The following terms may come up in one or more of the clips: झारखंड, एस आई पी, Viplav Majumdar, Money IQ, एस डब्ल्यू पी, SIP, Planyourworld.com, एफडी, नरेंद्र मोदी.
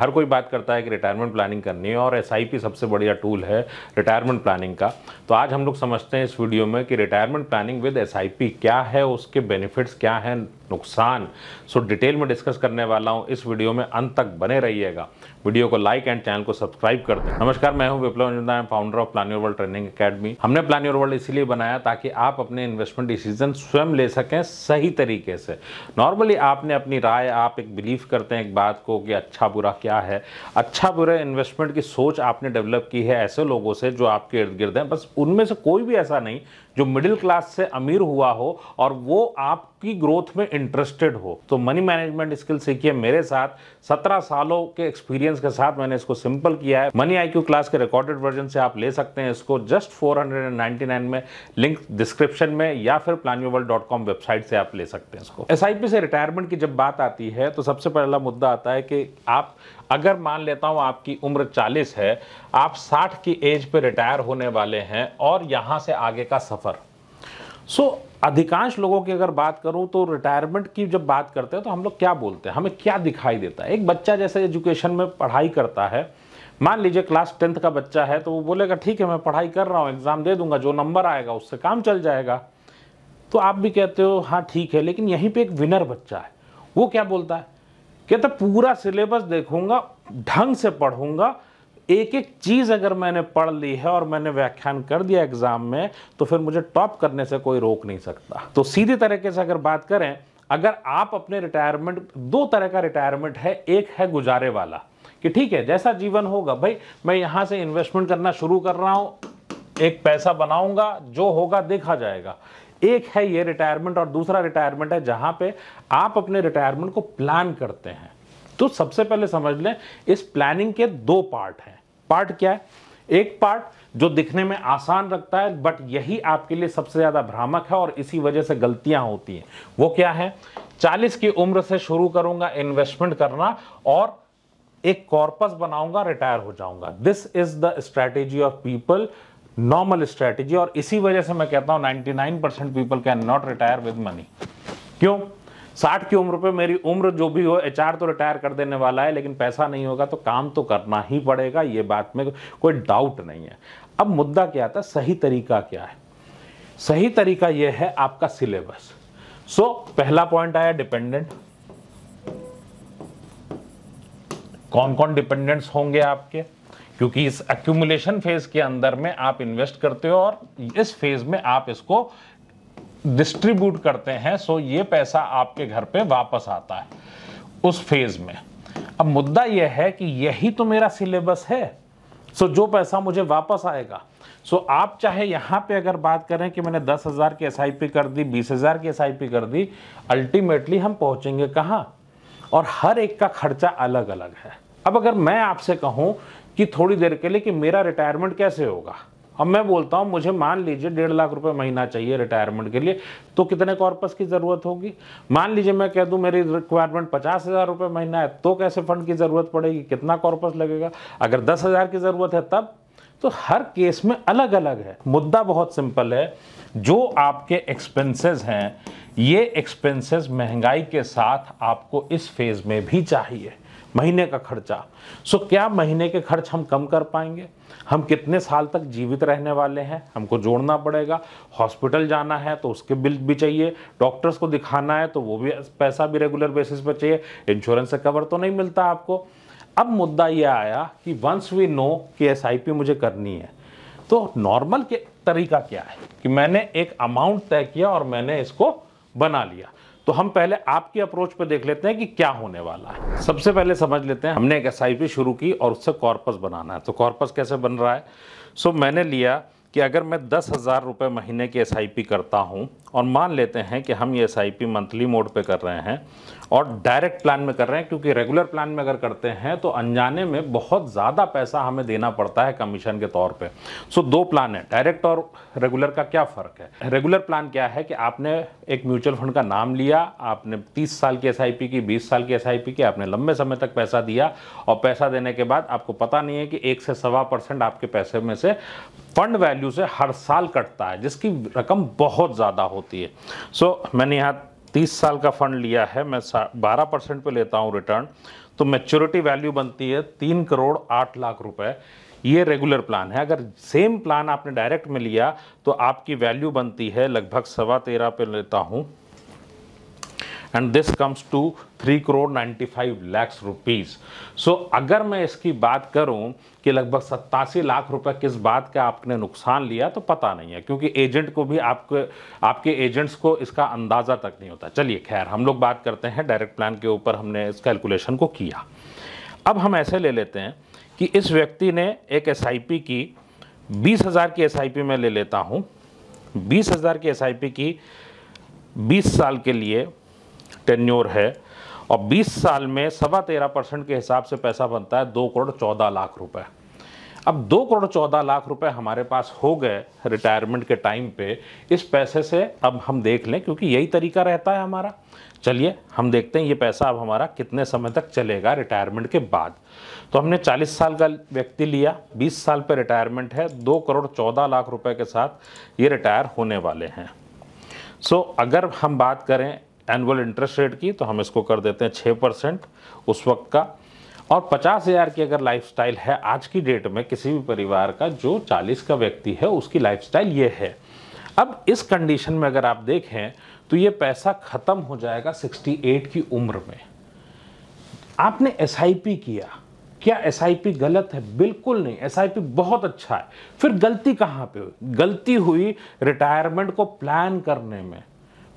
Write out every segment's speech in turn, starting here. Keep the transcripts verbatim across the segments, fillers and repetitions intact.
हर कोई बात करता है कि रिटायरमेंट प्लानिंग करनी है और एस आई पी सबसे बढ़िया टूल है रिटायरमेंट प्लानिंग का। तो आज हम लोग समझते हैं इस वीडियो में कि retirement planning with एस आई पी क्या है, उसके बेनिफिट्स क्या हैं, नुकसान सो डिटेल में डिस्कस करने वाला हूं इस वीडियो में। अंत तक बने रहिएगा। वीडियो को लाइक एंड चैनल को सब्सक्राइब कर दें। नमस्कार, मैं हूं Viplav Majumdar, founder of plan your world training academy. हमने प्लान योर वर्ल्ड इसलिए बनाया ताकि आप अपने इन्वेस्टमेंट डिसीजन स्वयं ले सकें सही तरीके से। नॉर्मली आपने अपनी राय, आप एक बिलीव करते हैं एक बात को कि अच्छा बुरा क्या है, अच्छा बुरा इन्वेस्टमेंट की सोच आपने डेवलप की है ऐसे लोगों से जो आपके इर्द गिर्द हैं। बस उनमें से कोई भी ऐसा नहीं जो मिडिल क्लास से अमीर हुआ हो और वो आपकी ग्रोथ में इंटरेस्टेड हो। तो मनी मैनेजमेंट स्किल सीखिए मेरे साथ। सत्रह सालों के एक्सपीरियंस के साथ मैंने इसको सिंपल किया है। मनी आई क्यू क्लास के रिकॉर्डेड वर्जन से आप ले सकते हैं इसको जस्ट फोर नाइंटी नाइन में, लिंक डिस्क्रिप्शन में, या फिर plan your world dot com website से आप ले सकते हैं इसको। एस आई पी से रिटायरमेंट की जब बात आती है तो सबसे पहला मुद्दा आता है कि आप, अगर मान लेता हूं आपकी उम्र चालीस है, आप साठ की एज पे रिटायर होने वाले हैं और यहां से आगे का सफर। सो so, अधिकांश लोगों की अगर बात करूं तो रिटायरमेंट की जब बात करते हैं तो हम लोग क्या बोलते हैं, हमें क्या दिखाई देता है। एक बच्चा जैसे एजुकेशन में पढ़ाई करता है, मान लीजिए क्लास टेंथ का बच्चा है, तो वो बोलेगा ठीक है मैं पढ़ाई कर रहा हूँ, एग्जाम दे दूंगा, जो नंबर आएगा उससे काम चल जाएगा। तो आप भी कहते हो हाँ ठीक है। लेकिन यहीं पर एक विनर बच्चा है, वो क्या बोलता है, कहता पूरा सिलेबस देखूंगा, ढंग से पढ़ूंगा, एक एक चीज़ अगर मैंने पढ़ ली है और मैंने व्याख्यान कर दिया एग्जाम में तो फिर मुझे टॉप करने से कोई रोक नहीं सकता। तो सीधे तरीके से अगर बात करें, अगर आप अपने रिटायरमेंट, दो तरह का रिटायरमेंट है। एक है गुजारे वाला कि ठीक है जैसा जीवन होगा भाई, मैं यहाँ से इन्वेस्टमेंट करना शुरू कर रहा हूँ, एक पैसा बनाऊंगा, जो होगा देखा जाएगा। एक है ये रिटायरमेंट। और दूसरा रिटायरमेंट है जहाँ पे आप अपने रिटायरमेंट को प्लान करते हैं। तो सबसे पहले समझ लें इस प्लानिंग के दो पार्ट हैं। पार्ट क्या है, एक पार्ट जो दिखने में आसान लगता है बट यही आपके लिए सबसे ज़्यादा भ्रामक है और इसी वजह से गलतियां होती हैं। वो क्या है, चालीस की उम्र से शुरू करूंगा इन्वेस्टमेंट करना और एक कॉर्पस बनाऊंगा, रिटायर हो जाऊंगा। This is the strategy of people, normal strategy. और इसी वजह से मैं कहता हूं ninety nine percent people can not retire with money. क्यों, साठ की उम्र पे मेरी उम्र जो भी हो, एच आर तो रिटायर कर देने वाला है लेकिन पैसा नहीं होगा तो काम तो करना ही पड़ेगा, ये बात में कोई डाउट नहीं है। अब मुद्दा क्या आता है, सही तरीका क्या है। सही तरीका यह है आपका सिलेबस। सो पहला पॉइंट आया डिपेंडेंट, कौन कौन डिपेंडेंट्स होंगे आपके, क्योंकि इस एक्यूमुलेशन फेज के अंदर में आप इन्वेस्ट करते हो और इस फेज में आप इसको डिस्ट्रीब्यूट करते हैं। सो ये पैसा आपके घर पे वापस आता है उस फेज में। अब मुद्दा ये है कि यही तो मेरा सिलेबस है, सो जो पैसा मुझे वापस आएगा। सो आप चाहे यहाँ पे अगर बात करें कि मैंने दस हज़ार की एस आई पी कर दी, बीस हज़ार की एस आई पी कर दी, अल्टीमेटली हम पहुँचेंगे कहाँ, और हर एक का खर्चा अलग अलग है। अब अगर मैं आपसे कहूँ कि थोड़ी देर के लिए कि मेरा रिटायरमेंट कैसे होगा, अब मैं बोलता हूँ मुझे मान लीजिए डेढ़ लाख रुपए महीना चाहिए रिटायरमेंट के लिए, तो कितने कॉर्पस की ज़रूरत होगी। मान लीजिए मैं कह दूँ मेरी रिक्वायरमेंट पचास हज़ार रुपये महीना है, तो कैसे फंड की ज़रूरत पड़ेगी, कितना कॉर्पस लगेगा। अगर दस हज़ार की ज़रूरत है तब, तो हर केस में अलग अलग है। मुद्दा बहुत सिंपल है, जो आपके एक्सपेंसेस हैं ये एक्सपेंसेस महंगाई के साथ आपको इस फेज़ में भी चाहिए, महीने का खर्चा। सो क्या महीने के खर्च हम कम कर पाएंगे, हम कितने साल तक जीवित रहने वाले हैं, हमको जोड़ना पड़ेगा। हॉस्पिटल जाना है तो उसके बिल भी चाहिए, डॉक्टर्स को दिखाना है तो वो भी पैसा भी रेगुलर बेसिस पर चाहिए, इंश्योरेंस से कवर तो नहीं मिलता आपको। अब मुद्दा ये आया कि वंस वी नो कि एस आई पी मुझे करनी है, तो नॉर्मल के तरीका क्या है कि मैंने एक अमाउंट तय किया और मैंने इसको बना लिया। तो हम पहले आपकी अप्रोच पे देख लेते हैं कि क्या होने वाला है। सबसे पहले समझ लेते हैं, हमने एक एस आई पी शुरू की और उससे कॉर्पस बनाना है। तो कॉर्पस कैसे बन रहा है, सो मैंने लिया कि अगर मैं दस हज़ार रुपये महीने की एस आई पी करता हूं और मान लेते हैं कि हम ये एस आई पी monthly mode पे कर रहे हैं और डायरेक्ट प्लान में कर रहे हैं, क्योंकि रेगुलर प्लान में अगर करते हैं तो अनजाने में बहुत ज़्यादा पैसा हमें देना पड़ता है कमीशन के तौर पे। सो दो प्लान है, डायरेक्ट और रेगुलर का क्या फ़र्क है। रेगुलर प्लान क्या है कि आपने एक म्यूचुअल फंड का नाम लिया, आपने तीस साल की एस आई पी की, बीस साल की एस आई पी की, आपने लंबे समय तक पैसा दिया और पैसा देने के बाद आपको पता नहीं है कि एक से सवा परसेंट आपके पैसे में से फंड वैल्यू से हर साल कटता है, जिसकी रकम बहुत ज़्यादा होती है। सो मैंने यहाँ तीस साल का फंड लिया है, मैं बारह परसेंट पे लेता हूँ रिटर्न, तो मैच्योरिटी वैल्यू बनती है तीन करोड़ आठ लाख रुपए। ये रेगुलर प्लान है। अगर सेम प्लान आपने डायरेक्ट में लिया तो आपकी वैल्यू बनती है लगभग सवा तेरह पे लेता हूँ and this comes to three crore ninety five lakhs rupees. So अगर मैं इसकी बात करूं कि लगभग सत्तासी लाख रुपए किस बात का आपने नुकसान लिया तो पता नहीं है, क्योंकि एजेंट को भी आपके आपके एजेंट्स को इसका अंदाज़ा तक नहीं होता। चलिए खैर, हम लोग बात करते हैं डायरेक्ट प्लान के ऊपर, हमने इस कैलकुलेशन को किया। अब हम ऐसे ले लेते हैं कि इस व्यक्ति ने एक एस आई पी की बीस हज़ार की एस आई पी में ले लेता हूँ, बीस हज़ार की एस आई पी की बीस साल के लिए टेन्योर है और बीस साल में सवा तेरह परसेंट के हिसाब से पैसा बनता है दो करोड़ चौदह लाख रुपए। अब दो करोड़ चौदह लाख रुपए हमारे पास हो गए रिटायरमेंट के टाइम पे। इस पैसे से अब हम देख लें, क्योंकि यही तरीका रहता है हमारा। चलिए हम देखते हैं ये पैसा अब हमारा कितने समय तक चलेगा रिटायरमेंट के बाद। तो हमने चालीस साल का व्यक्ति लिया, बीस साल पर रिटायरमेंट है, दो करोड़ चौदह लाख रुपये के साथ ये रिटायर होने वाले हैं। सो अगर हम बात करें एनुअल इंटरेस्ट रेट की तो हम इसको कर देते हैं छः परसेंट उस वक्त का, और पचास हज़ार की अगर लाइफस्टाइल है आज की डेट में किसी भी परिवार का, जो चालीस का व्यक्ति है उसकी लाइफस्टाइल ये है। अब इस कंडीशन में अगर आप देखें तो ये पैसा ख़त्म हो जाएगा अड़सठ की उम्र में। आपने एसआईपी किया, क्या एसआईपी गलत है? बिल्कुल नहीं, एसआईपी बहुत अच्छा है। फिर गलती कहाँ पर हुई? गलती हुई रिटायरमेंट को प्लान करने में,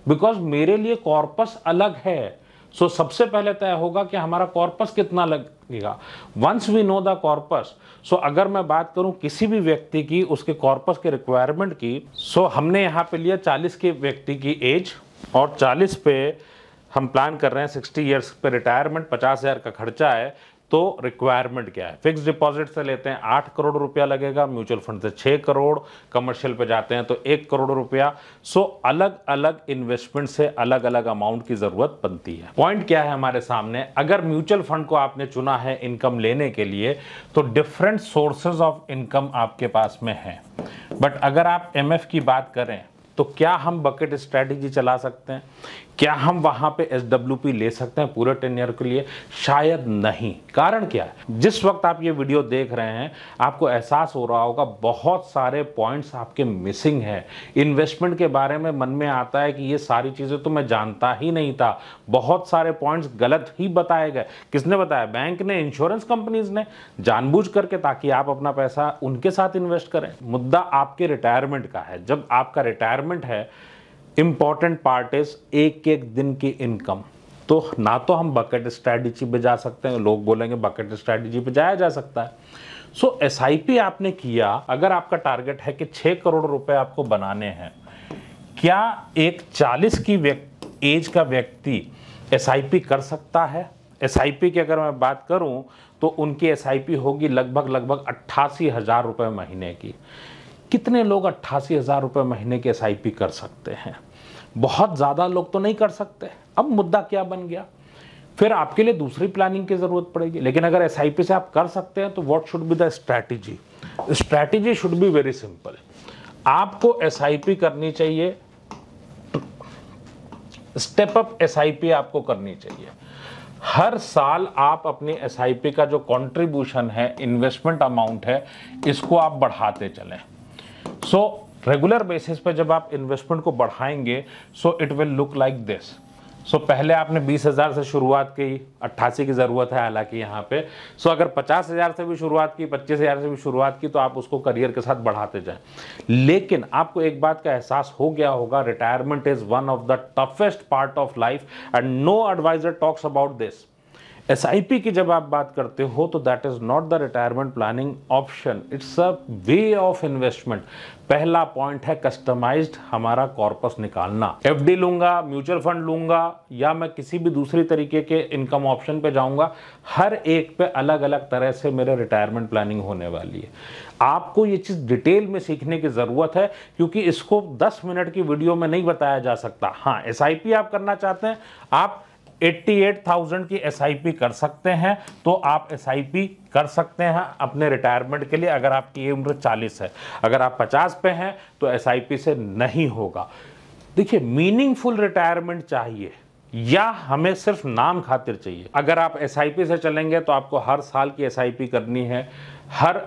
बिकॉज मेरे लिए कॉर्पस अलग है। सो so, सबसे पहले तय होगा कि हमारा कॉर्पस कितना लगेगा। Once we know the corpus, so अगर मैं बात करूं किसी भी व्यक्ति की उसके कॉर्पस के रिक्वायरमेंट की, सो so, हमने यहां पे लिया चालीस के व्यक्ति की एज और चालीस पे हम प्लान कर रहे हैं सिक्सटी ईयर्स पे रिटायरमेंट, पचास हज़ार का खर्चा है। तो रिक्वायरमेंट क्या है? फिक्स डिपॉजिट से लेते हैं आठ करोड़ रुपया लगेगा, म्यूचुअल फंड से छः करोड़, कमर्शियल पे जाते हैं तो एक करोड़ रुपया। सो अलग अलग इन्वेस्टमेंट से अलग अलग अमाउंट की ज़रूरत बनती है। पॉइंट क्या है हमारे सामने? अगर म्यूचुअल फंड को आपने चुना है इनकम लेने के लिए तो डिफरेंट सोर्सेज ऑफ इनकम आपके पास में है। बट अगर आप एम एफ की बात करें तो क्या हम बकेट स्ट्रैटेजी चला सकते हैं? क्या हम वहाँ पे एस डब्ल्यू पी ले सकते हैं पूरे टेन ईयर के लिए? शायद नहीं। कारण क्या है? जिस वक्त आप ये वीडियो देख रहे हैं आपको एहसास हो रहा होगा बहुत सारे पॉइंट्स आपके मिसिंग हैं। इन्वेस्टमेंट के बारे में मन में आता है कि ये सारी चीज़ें तो मैं जानता ही नहीं था। बहुत सारे पॉइंट्स गलत ही बताए गए। किसने बताया? बैंक ने, इंश्योरेंस कंपनीज ने, जानबूझ करके, ताकि आप अपना पैसा उनके साथ इन्वेस्ट करें। मुद्दा आपके रिटायरमेंट का है। जब आपका रिटायरमेंट है, इम्पॉर्टेंट पार्ट इज एक एक दिन की इनकम। तो ना तो हम बकेट स्ट्रैटेजी पे जा सकते हैं, लोग बोलेंगे बकेट स्ट्रैटेजी पे जाया जा सकता है। सो एसआईपी आपने किया, अगर आपका टारगेट है कि छः करोड़ रुपए आपको बनाने हैं, क्या एक चालीस की व्यक्ति एज का व्यक्ति एसआईपी कर सकता है? एसआईपी की अगर मैं बात करूं तो उनकी एसआईपी होगी लगभग लगभग अट्ठासी हज़ार रुपये महीने की। कितने लोग अट्ठासी हज़ार रुपये महीने के एसआईपी कर सकते हैं? बहुत ज़्यादा लोग तो नहीं कर सकते। अब मुद्दा क्या बन गया? फिर आपके लिए दूसरी प्लानिंग की ज़रूरत पड़ेगी। लेकिन अगर एसआईपी से आप कर सकते हैं तो what should be the strategy? Strategy should be very simple. आपको एसआईपी करनी चाहिए, स्टेप अप एसआईपी आपको करनी चाहिए। हर साल आप अपनी एसआईपी का जो कॉन्ट्रीब्यूशन है, इन्वेस्टमेंट अमाउंट है, इसको आप बढ़ाते चलें। सो रेगुलर बेसिस पे जब आप इन्वेस्टमेंट को बढ़ाएंगे so it will look like this. So पहले आपने बीस हज़ार से शुरुआत की, अट्ठासी की ज़रूरत है हालांकि यहाँ पे। सो so, अगर पचास हज़ार से भी शुरुआत की, पच्चीस हज़ार से भी शुरुआत की, तो आप उसको करियर के साथ बढ़ाते जाएं। लेकिन आपको एक बात का एहसास हो गया होगा, retirement is one of the toughest part of life and no adviser talks about this. SIP की जब आप बात करते हो तो that is not the retirement planning option, it's a way of investment. पहला पॉइंट है कस्टमाइज्ड हमारा कॉर्पस निकालना। एफडी लूंगा, म्यूचुअल फंड लूंगा, या मैं किसी भी दूसरी तरीके के इनकम ऑप्शन पे जाऊंगा, हर एक पे अलग अलग तरह से मेरे रिटायरमेंट प्लानिंग होने वाली है। आपको ये चीज़ डिटेल में सीखने की ज़रूरत है, क्योंकि इसको दस मिनट की वीडियो में नहीं बताया जा सकता। हाँ, एसआईपी आप करना चाहते हैं, आप अट्ठासी हज़ार की एसआईपी कर सकते हैं, तो आप एसआईपी कर सकते हैं अपने रिटायरमेंट के लिए। अगर आपकी उम्र चालीस है, अगर आप पचास पे हैं तो एसआईपी से नहीं होगा। देखिए, मीनिंगफुल रिटायरमेंट चाहिए या हमें सिर्फ नाम खातिर चाहिए? अगर आप एस आई पी से चलेंगे तो आपको हर साल की एस आई पी करनी है, हर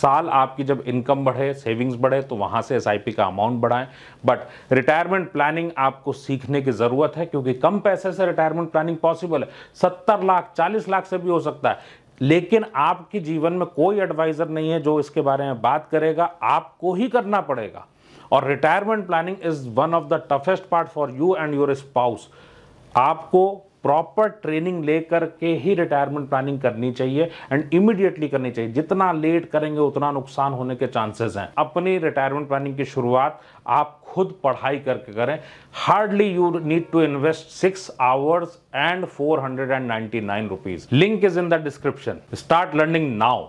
साल आपकी जब इनकम बढ़े, सेविंग्स बढ़े, तो वहाँ से एस आई पी का अमाउंट बढ़ाएं। बट रिटायरमेंट प्लानिंग आपको सीखने की ज़रूरत है, क्योंकि कम पैसे से रिटायरमेंट प्लानिंग पॉसिबल है। सत्तर लाख चालीस लाख से भी हो सकता है, लेकिन आपके जीवन में कोई एडवाइज़र नहीं है जो इसके बारे में बात करेगा, आपको ही करना पड़ेगा। और retirement planning is one of the toughest part for you and your spouse. आपको प्रॉपर ट्रेनिंग लेकर के ही रिटायरमेंट प्लानिंग करनी चाहिए एंड इमीडिएटली करनी चाहिए। जितना लेट करेंगे उतना नुकसान होने के चांसेस हैं। अपनी रिटायरमेंट प्लानिंग की शुरुआत आप खुद पढ़ाई करके करें। Hardly you need to invest six hours and four hundred and ninety nine rupees. Link is in the description. Start learning now.